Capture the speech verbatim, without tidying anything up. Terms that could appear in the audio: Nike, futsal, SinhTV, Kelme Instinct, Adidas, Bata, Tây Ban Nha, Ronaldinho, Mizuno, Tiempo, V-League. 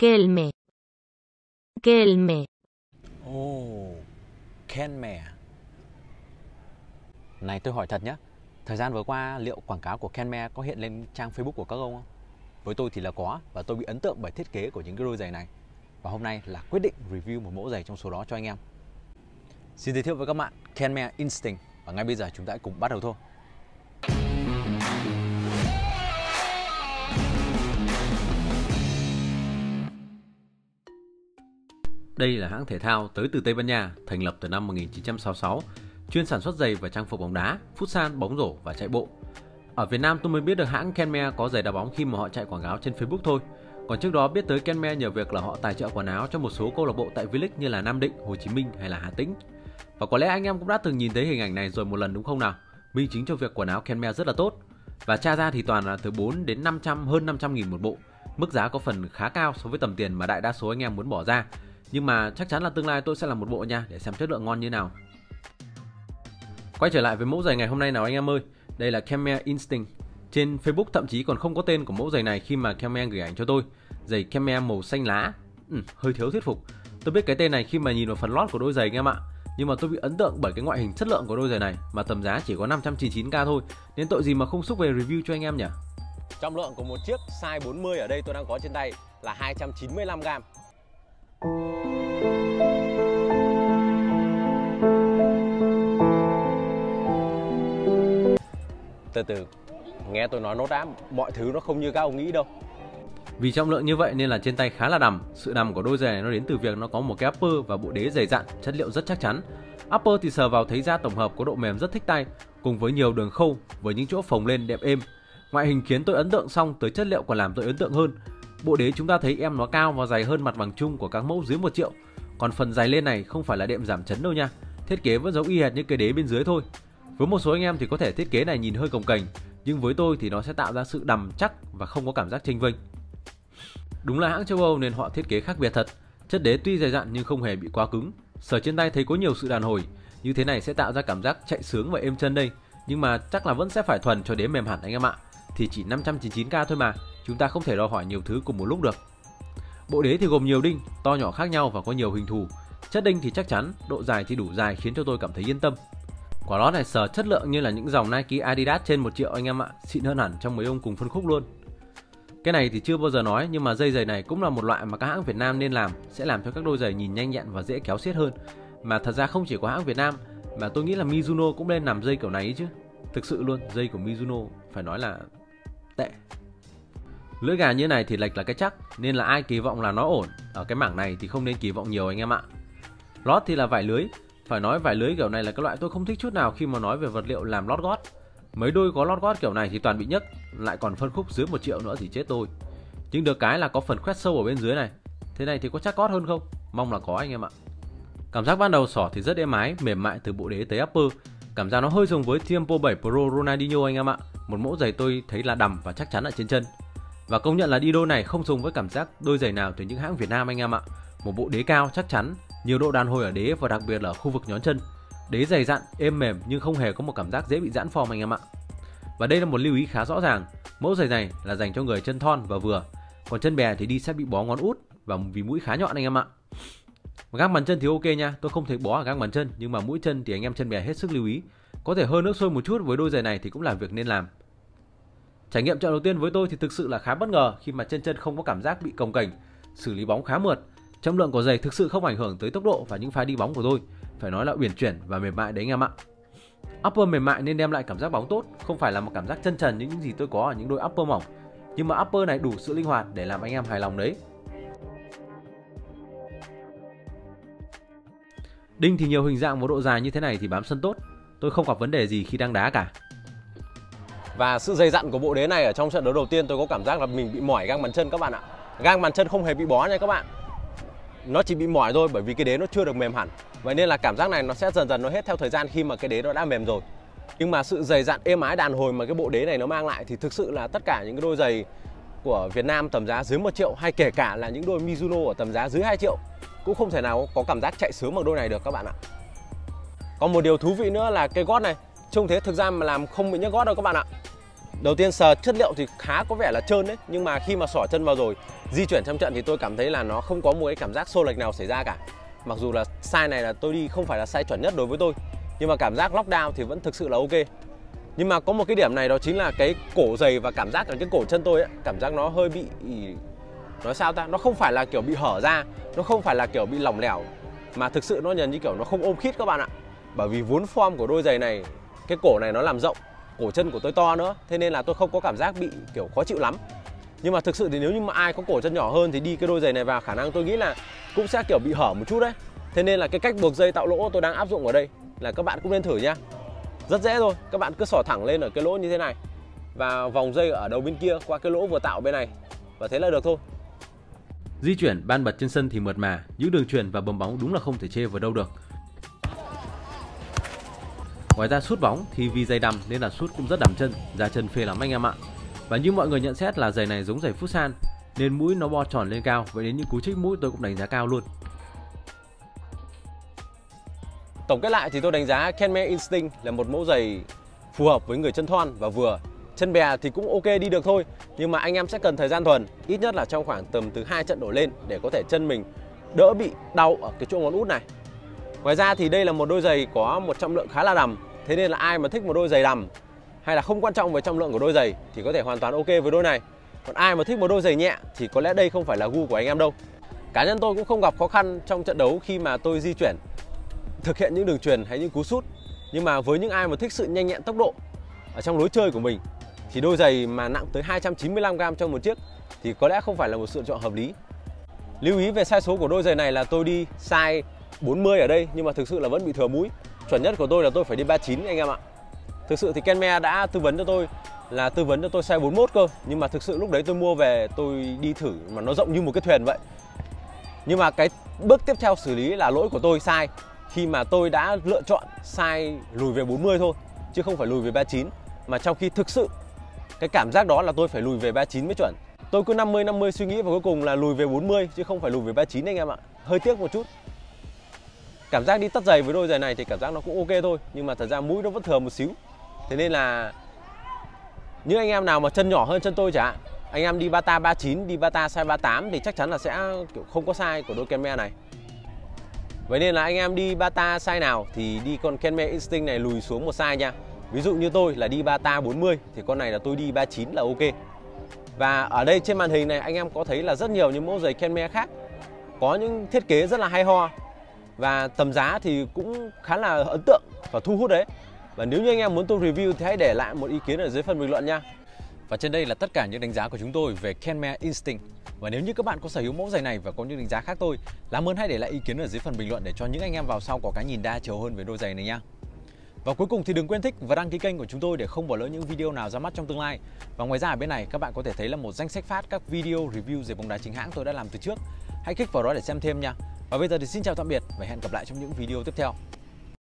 Kelme. Kelme. Ồ, Kelme. Này tôi hỏi thật nhé, thời gian vừa qua liệu quảng cáo của Kelme có hiện lên trang Facebook của các ông không? Với tôi thì là có, và tôi bị ấn tượng bởi thiết kế của những cái đôi giày này. Và hôm nay là quyết định review một mẫu giày trong số đó cho anh em. Xin giới thiệu với các bạn Kelme Instinct. Và ngay bây giờ chúng ta hãy cùng bắt đầu thôi. Đây là hãng thể thao tới từ Tây Ban Nha, thành lập từ năm một nghìn chín trăm sáu mươi sáu, chuyên sản xuất giày và trang phục bóng đá, futsal, bóng rổ và chạy bộ. Ở Việt Nam tôi mới biết được hãng Kelme có giày đá bóng khi mà họ chạy quảng cáo trên Facebook thôi. Còn trước đó biết tới Kelme nhờ việc là họ tài trợ quần áo cho một số câu lạc bộ tại V-League như là Nam Định, Hồ Chí Minh hay là Hà Tĩnh. Và có lẽ anh em cũng đã từng nhìn thấy hình ảnh này rồi một lần đúng không nào? Minh chứng cho việc quần áo Kelme rất là tốt. Và tra ra thì toàn là từ bốn đến năm trăm, hơn năm trăm nghìn một bộ. Mức giá có phần khá cao so với tầm tiền mà đại đa số anh em muốn bỏ ra. Nhưng mà chắc chắn là tương lai tôi sẽ làm một bộ nha, để xem chất lượng ngon như nào. Quay trở lại với mẫu giày ngày hôm nay nào anh em ơi. Đây là Kelme Instinct. Trên Facebook thậm chí còn không có tên của mẫu giày này khi mà Kelme gửi ảnh cho tôi. Giày Kelme màu xanh lá. Ừ, hơi thiếu thuyết phục. Tôi biết cái tên này khi mà nhìn vào phần lót của đôi giày anh em ạ. Nhưng mà tôi bị ấn tượng bởi cái ngoại hình chất lượng của đôi giày này, mà tầm giá chỉ có năm trăm chín mươi chín k thôi, nên tội gì mà không xúc về review cho anh em nhỉ. Trọng lượng của một chiếc size bốn mươi ở đây tôi đang có trên tay là hai trăm chín mươi lăm gam. Từ từ, nghe tôi nói nốt đã, mọi thứ nó không như các ông nghĩ đâu. Vì trọng lượng như vậy nên là trên tay khá là đầm. Sự đầm của đôi giày này nó đến từ việc nó có một cái upper và bộ đế dày dặn, chất liệu rất chắc chắn. Upper thì sờ vào thấy da tổng hợp có độ mềm rất thích tay, cùng với nhiều đường khâu với những chỗ phồng lên đẹp êm. Ngoại hình khiến tôi ấn tượng xong, tới chất liệu còn làm tôi ấn tượng hơn. Bộ đế chúng ta thấy em nó cao và dày hơn mặt bằng chung của các mẫu dưới một triệu. Còn phần dày lên này không phải là đệm giảm chấn đâu nha, thiết kế vẫn giống y hệt như cái đế bên dưới thôi. Với một số anh em thì có thể thiết kế này nhìn hơi cồng kềnh, nhưng với tôi thì nó sẽ tạo ra sự đầm chắc và không có cảm giác chênh vênh. Đúng là hãng châu Âu nên họ thiết kế khác biệt thật. Chất đế tuy dày dặn nhưng không hề bị quá cứng. Sờ trên tay thấy có nhiều sự đàn hồi. Như thế này sẽ tạo ra cảm giác chạy sướng và êm chân đây. Nhưng mà chắc là vẫn sẽ phải thuần cho đế mềm hẳn anh em ạ. Thì chỉ năm trăm chín mươi chín k thôi mà, chúng ta không thể đòi hỏi nhiều thứ cùng một lúc được. Bộ đế thì gồm nhiều đinh, to nhỏ khác nhau và có nhiều hình thù. Chất đinh thì chắc chắn, độ dài thì đủ dài khiến cho tôi cảm thấy yên tâm. Quả lót này sờ chất lượng như là những dòng Nike Adidas trên một triệu anh em ạ. Xịn hơn hẳn trong mấy ông cùng phân khúc luôn. Cái này thì chưa bao giờ nói, nhưng mà dây giày này cũng là một loại mà các hãng Việt Nam nên làm, sẽ làm cho các đôi giày nhìn nhanh nhẹn và dễ kéo xiết hơn. Mà thật ra không chỉ có hãng Việt Nam, mà tôi nghĩ là Mizuno cũng nên làm dây kiểu này chứ. Thực sự luôn, dây của Mizuno phải nói là tệ. Lưỡi gà như này thì lệch là cái chắc, nên là ai kỳ vọng là nó ổn, ở cái mảng này thì không nên kỳ vọng nhiều anh em ạ. Lót thì là vải lưới, phải nói vải lưới kiểu này là cái loại tôi không thích chút nào khi mà nói về vật liệu làm lót gót. Mấy đôi có lót gót kiểu này thì toàn bị nhấc, lại còn phân khúc dưới một triệu nữa thì chết tôi. Nhưng được cái là có phần khoét sâu ở bên dưới này. Thế này thì có chắc gót hơn không? Mong là có anh em ạ. Cảm giác ban đầu xỏ thì rất êm ái, mềm mại từ bộ đế tới upper. Cảm giác nó hơi giống với Tiempo bảy Pro Ronaldinho anh em ạ. Một mẫu giày tôi thấy là đầm và chắc chắn ở trên chân. Và công nhận là đi đôi này không giống với cảm giác đôi giày nào từ những hãng Việt Nam anh em ạ. Một bộ đế cao chắc chắn, nhiều độ đàn hồi ở đế và đặc biệt là ở khu vực nhón chân. Đế dày dặn, êm mềm nhưng không hề có một cảm giác dễ bị giãn form anh em ạ. Và đây là một lưu ý khá rõ ràng, mẫu giày này là dành cho người chân thon và vừa, còn chân bè thì đi sẽ bị bó ngón út và vì mũi khá nhọn anh em ạ. Găng bàn chân thì ok nha, tôi không thấy bó ở găng bàn chân, nhưng mà mũi chân thì anh em chân bè hết sức lưu ý, có thể hơi nước sôi một chút với đôi giày này thì cũng là việc nên làm. Trải nghiệm trận đầu tiên với tôi thì thực sự là khá bất ngờ khi mà chân chân không có cảm giác bị cồng kềnh, xử lý bóng khá mượt. Trọng lượng của giày thực sự không ảnh hưởng tới tốc độ và những pha đi bóng của tôi, phải nói là uyển chuyển và mềm mại đấy anh em ạ. Upper mềm mại nên đem lại cảm giác bóng tốt, không phải là một cảm giác chân trần như những gì tôi có ở những đôi upper mỏng, nhưng mà upper này đủ sự linh hoạt để làm anh em hài lòng đấy. Đinh thì nhiều hình dạng và độ dài như thế này thì bám sân tốt, tôi không gặp vấn đề gì khi đang đá cả. Và sự dày dặn của bộ đế này ở trong trận đấu đầu tiên tôi có cảm giác là mình bị mỏi gang bàn chân các bạn ạ. Gang bàn chân không hề bị bó nha các bạn, nó chỉ bị mỏi thôi bởi vì cái đế nó chưa được mềm hẳn. Vậy nên là cảm giác này nó sẽ dần dần nó hết theo thời gian khi mà cái đế nó đã mềm rồi. Nhưng mà sự dày dặn êm ái đàn hồi mà cái bộ đế này nó mang lại thì thực sự là tất cả những cái đôi giày của Việt Nam tầm giá dưới một triệu hay kể cả là những đôi Mizuno ở tầm giá dưới hai triệu cũng không thể nào có cảm giác chạy sướng bằng đôi này được các bạn ạ. Còn một điều thú vị nữa là cái gót này, trông thế thực ra mà làm không bị nhấc gót đâu các bạn ạ. Đầu tiên sờ chất liệu thì khá có vẻ là trơn đấy, nhưng mà khi mà xỏ chân vào rồi di chuyển trong trận thì tôi cảm thấy là nó không có một cái cảm giác xô lệch nào xảy ra cả. Mặc dù là size này là tôi đi không phải là size chuẩn nhất đối với tôi, nhưng mà cảm giác lockdown thì vẫn thực sự là ok. Nhưng mà có một cái điểm này, đó chính là cái cổ giày và cảm giác là cái cổ chân tôi ấy, cảm giác nó hơi bị, nói sao ta, nó không phải là kiểu bị hở ra, nó không phải là kiểu bị lỏng lẻo, mà thực sự nó nhờn như kiểu nó không ôm khít các bạn ạ. Bởi vì vốn form của đôi giày này, cái cổ này nó làm rộng, cổ chân của tôi to nữa, thế nên là tôi không có cảm giác bị kiểu khó chịu lắm. Nhưng mà thực sự thì nếu như mà ai có cổ chân nhỏ hơn thì đi cái đôi giày này vào khả năng tôi nghĩ là cũng sẽ kiểu bị hở một chút đấy. Thế nên là cái cách buộc dây tạo lỗ tôi đang áp dụng ở đây là các bạn cũng nên thử nha. Rất dễ thôi, các bạn cứ xỏ thẳng lên ở cái lỗ như thế này và vòng dây ở đầu bên kia qua cái lỗ vừa tạo bên này, và thế là được thôi. Di chuyển ban bật trên sân thì mượt mà, những đường chuyền và bấm bóng đúng là không thể chê vào đâu được. Ngoài ra sút bóng thì vì giày đầm nên là sút cũng rất đầm chân, ra chân phê lắm anh em ạ. Và như mọi người nhận xét là giày này giống giày futsal nên mũi nó bo tròn lên cao, vậy đến những cú chích mũi tôi cũng đánh giá cao luôn. Tổng kết lại thì tôi đánh giá Kelme Instinct là một mẫu giày phù hợp với người chân thon và vừa. Chân bè thì cũng ok đi được thôi, nhưng mà anh em sẽ cần thời gian thuần, ít nhất là trong khoảng tầm từ hai trận đổ lên để có thể chân mình đỡ bị đau ở cái chỗ ngón út này. Ngoài ra thì đây là một đôi giày có một trọng lượng khá là đầm, thế nên là ai mà thích một đôi giày đầm hay là không quan trọng về trọng lượng của đôi giày thì có thể hoàn toàn ok với đôi này. Còn ai mà thích một đôi giày nhẹ thì có lẽ đây không phải là gu của anh em đâu. Cá nhân tôi cũng không gặp khó khăn trong trận đấu khi mà tôi di chuyển, thực hiện những đường chuyền hay những cú sút. Nhưng mà với những ai mà thích sự nhanh nhẹn tốc độ ở trong lối chơi của mình thì đôi giày mà nặng tới hai trăm chín mươi lăm gam trong một chiếc thì có lẽ không phải là một sự chọn hợp lý. Lưu ý về size số của đôi giày này là tôi đi size bốn mươi ở đây, nhưng mà thực sự là vẫn bị thừa mũi. Chuẩn nhất của tôi là tôi phải đi ba mươi chín anh em ạ. Thực sự thì Kelme đã tư vấn cho tôi là tư vấn cho tôi size bốn mươi mốt cơ, nhưng mà thực sự lúc đấy tôi mua về tôi đi thử mà nó rộng như một cái thuyền vậy. Nhưng mà cái bước tiếp theo xử lý là lỗi của tôi sai khi mà tôi đã lựa chọn size lùi về bốn mươi thôi, chứ không phải lùi về ba mươi chín, mà trong khi thực sự cái cảm giác đó là tôi phải lùi về ba mươi chín mới chuẩn. Tôi cứ năm mươi năm mươi suy nghĩ và cuối cùng là lùi về bốn mươi chứ không phải lùi về ba mươi chín anh em ạ. Hơi tiếc một chút. Cảm giác đi tất giày với đôi giày này thì cảm giác nó cũng ok thôi, nhưng mà thật ra mũi nó vẫn thừa một xíu. Thế nên là những anh em nào mà chân nhỏ hơn chân tôi chả, anh em đi Bata ba mươi chín, đi Bata size ba mươi tám thì chắc chắn là sẽ kiểu không có size của đôi Kelme này. Vậy nên là anh em đi Bata size nào thì đi con Kelme Instinct này lùi xuống một size nha. Ví dụ như tôi là đi Bata bốn mươi thì con này là tôi đi ba mươi chín là ok. Và ở đây trên màn hình này anh em có thấy là rất nhiều những mẫu giày Kelme khác có những thiết kế rất là hay ho và tầm giá thì cũng khá là ấn tượng và thu hút đấy. Và nếu như anh em muốn tôi review thì hãy để lại một ý kiến ở dưới phần bình luận nha. Và trên đây là tất cả những đánh giá của chúng tôi về Kelme Instinct. Và nếu như các bạn có sở hữu mẫu giày này và có những đánh giá khác tôi, làm ơn hãy để lại ý kiến ở dưới phần bình luận để cho những anh em vào sau có cái nhìn đa chiều hơn về đôi giày này nha. Và cuối cùng thì đừng quên thích và đăng ký kênh của chúng tôi để không bỏ lỡ những video nào ra mắt trong tương lai. Và ngoài ra ở bên này các bạn có thể thấy là một danh sách phát các video review giày bóng đá chính hãng tôi đã làm từ trước. Hãy kích vào đó để xem thêm nha. Và bây giờ thì xin chào tạm biệt và hẹn gặp lại trong những video tiếp theo.